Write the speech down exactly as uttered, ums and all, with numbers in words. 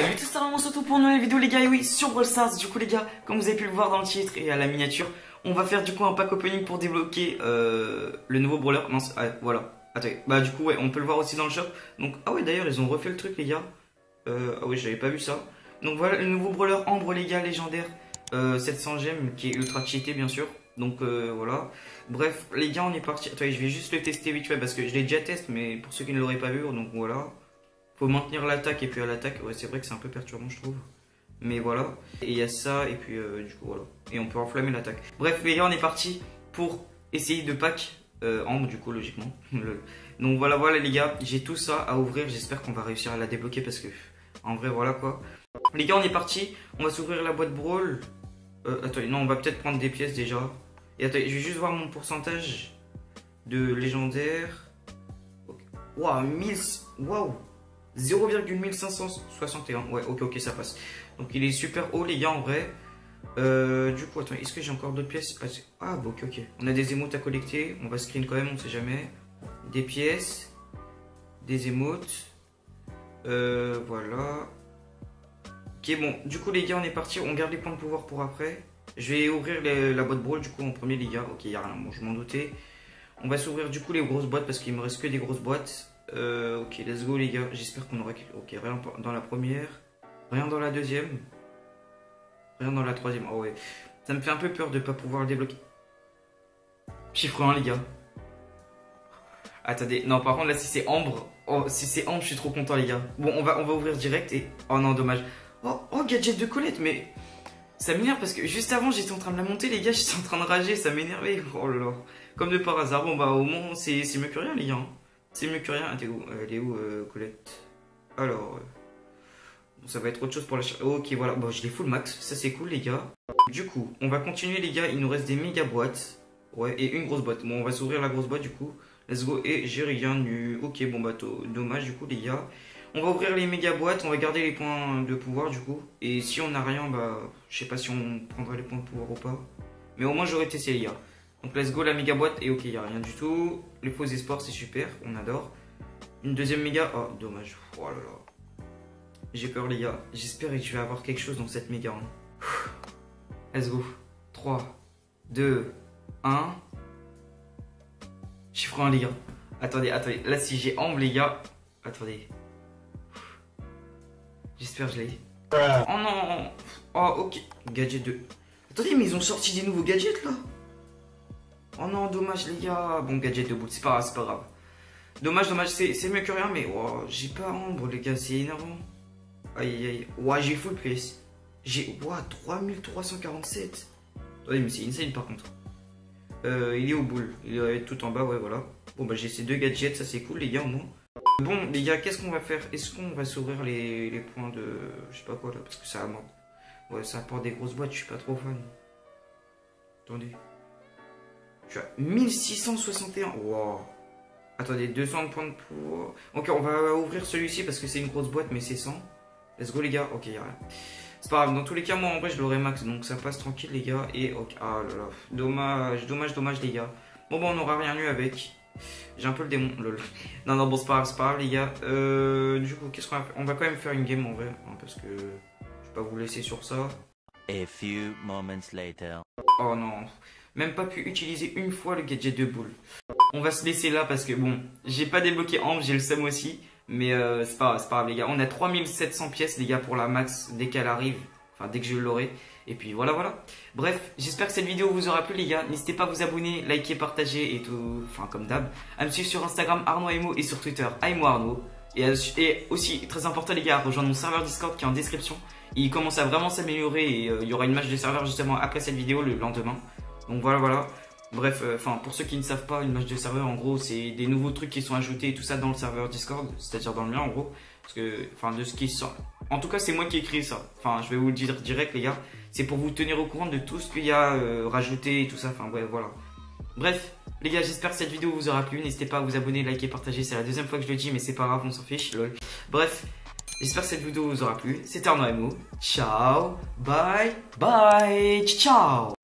Salut tout ça, on se retrouve pour une nouvelle vidéo les gars, et oui, sur Brawl Stars. Du coup les gars, comme vous avez pu le voir dans le titre et à la miniature, on va faire du coup un pack opening pour débloquer euh, le nouveau brawler. Mince, ah, voilà, attendez, bah du coup ouais, on peut le voir aussi dans le shop. Donc, ah ouais d'ailleurs, ils ont refait le truc les gars, euh, ah ouais j'avais pas vu ça. Donc voilà le nouveau brawler Ambre les gars, légendaire, euh, sept cents gemmes, qui est ultra cheaté bien sûr. Donc euh, voilà, bref les gars on est parti. Attendez, je vais juste le tester vite fait parce que je l'ai déjà testé, mais pour ceux qui ne l'auraient pas vu, donc voilà. Faut maintenir l'attaque et puis à l'attaque, ouais c'est vrai que c'est un peu perturbant je trouve. Mais voilà, et il y a ça et puis euh, du coup voilà. Et on peut enflammer l'attaque. Bref les gars on est parti pour essayer de pack euh, Ambre du coup logiquement. Donc voilà voilà les gars, j'ai tout ça à ouvrir, j'espère qu'on va réussir à la débloquer parce que en vrai voilà quoi. Les gars on est parti, on va s'ouvrir la boîte Brawl. Euh, attendez, non on va peut-être prendre des pièces déjà. Et attendez, je vais juste voir mon pourcentage de légendaire. Waouh, mille, waouh, zéro virgule mille cinq cent soixante et un. Ouais ok ok ça passe. Donc il est super haut les gars en vrai. euh, Du coup attends, est-ce que j'ai encore d'autres pièces? Ah bon, ok ok. On a des émotes à collecter. On va screen quand même, on sait jamais. Des pièces, des émotes, euh, voilà. Ok bon, du coup les gars on est parti. On garde les points de pouvoir pour après. Je vais ouvrir les, la boîte Brawl du coup en premier les gars. Ok, y'a rien, bon je m'en doutais. On va s'ouvrir du coup les grosses boîtes parce qu'il me reste que des grosses boîtes. Euh, ok, let's go les gars. J'espère qu'on aura. Ok, rien dans la première, rien dans la deuxième, rien dans la troisième. Ah oh, ouais, ça me fait un peu peur de pas pouvoir le débloquer. Chiffre un les gars. Attendez, non par contre là si c'est Ambre, oh, si c'est Ambre je suis trop content les gars. Bon on va on va ouvrir direct et oh non dommage. Oh, oh gadget de Colette mais ça m'énerve parce que juste avant j'étais en train de la monter les gars, j'étais en train de rager, ça m'énervait. Oh là là, comme de par hasard. Bon bah au moins c'est mieux que rien les gars. C'est mieux que rien. Ah, t'es où? Elle est où, euh, Colette? Alors, euh... bon, ça va être autre chose pour la chercher. Ok, voilà. Bon, je l'ai full max. Ça, c'est cool, les gars. Du coup, on va continuer, les gars. Il nous reste des méga boîtes. Ouais, et une grosse boîte. Bon, on va s'ouvrir la grosse boîte, du coup. Let's go. Et j'ai rien eu. Ok, bon, bateau. Dommage, du coup, les gars. On va ouvrir les méga boîtes. On va garder les points de pouvoir, du coup. Et si on n'a rien, bah, je sais pas si on prendra les points de pouvoir ou pas. Mais au moins, j'aurais testé, les gars. Donc let's go la méga boîte et ok il n'y a rien du tout. Les faux espoirs c'est super, on adore. Une deuxième méga, oh dommage. Oh là là. J'ai peur les gars, j'espère que je vais avoir quelque chose dans cette méga. Let's go. trois, deux, un. Chiffre un les gars. Attendez, attendez, là si j'ai Ambre les gars. Attendez. J'espère que je l'ai. Oh non. Oh ok. Gadget deux. Attendez mais ils ont sorti des nouveaux gadgets là. Oh non, dommage les gars. Bon, gadget de bout, c'est pas, pas grave. Dommage, dommage, c'est mieux que rien, mais wow, j'ai pas Ambre les gars, c'est énervant. Aïe, aïe, ouais, j'ai full pièce. J'ai, wow, trois mille trois cent quarante-sept. Attendez, mais c'est insane par contre. Euh, il est au boule, il est tout en bas, ouais, voilà. Bon, bah j'ai ces deux gadgets, ça c'est cool les gars, au moins. Bon, les gars, qu'est-ce qu'on va faire? Est-ce qu'on va s'ouvrir les, les points de... Je sais pas quoi, là, parce que ça apporte... Ouais, ça apporte des grosses boîtes, je suis pas trop fan. Attendez. mille six cent soixante et un. Wow. Attendez, deux cents points de pouvoir. Ok, on va ouvrir celui-ci parce que c'est une grosse boîte, mais c'est cent. Let's go, les gars. Ok, y'a rien. C'est pas grave. Dans tous les cas, moi en vrai, je l'aurai max. Donc ça passe tranquille, les gars. Et ok. Ah là là. Dommage, dommage, dommage, les gars. Bon, bah, on n'aura rien eu avec. J'ai un peu le démon. Lol. Non, non, bon, c'est pas grave, c'est pas grave, les gars. Euh, du coup, qu'est-ce qu'on va faire? On va quand même faire une game en vrai. Hein, parce que je vais pas vous laisser sur ça. A few moments later. Oh non. Même pas pu utiliser une fois le gadget de boule. On va se laisser là parce que bon, j'ai pas débloqué Ambre, j'ai le seum aussi. Mais euh, c'est pas, pas grave les gars. On a trois mille sept cents pièces les gars pour la max dès qu'elle arrive. Enfin dès que je l'aurai. Et puis voilà voilà. Bref, j'espère que cette vidéo vous aura plu les gars. N'hésitez pas à vous abonner, liker, partager et tout. Enfin comme d'hab. À me suivre sur Instagram Arnaud Amo et sur Twitter Amo Arnaud. Et, et aussi très important les gars, rejoindre mon serveur Discord qui est en description. Il commence à vraiment s'améliorer et il euh, y aura une match de serveur justement après cette vidéo le lendemain. Donc voilà, voilà. Bref, enfin, euh, pour ceux qui ne savent pas, une match de serveur, en gros, c'est des nouveaux trucs qui sont ajoutés et tout ça dans le serveur Discord, c'est-à-dire dans le mien, en gros. Parce que, enfin, de ce qui sort. En tout cas, c'est moi qui ai créé ça. Enfin, je vais vous le dire direct, les gars. C'est pour vous tenir au courant de tout ce qu'il y a euh, rajouté et tout ça. Enfin, bref, voilà. Bref, les gars, j'espère que cette vidéo vous aura plu. N'hésitez pas à vous abonner, liker, partager. C'est la deuxième fois que je le dis, mais c'est pas grave, on s'en fiche. Lol. Bref, j'espère que cette vidéo vous aura plu. C'était Arnaud Amo. Ciao. Bye. Bye. Ciao.